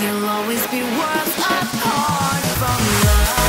You'll always be worth a part from love.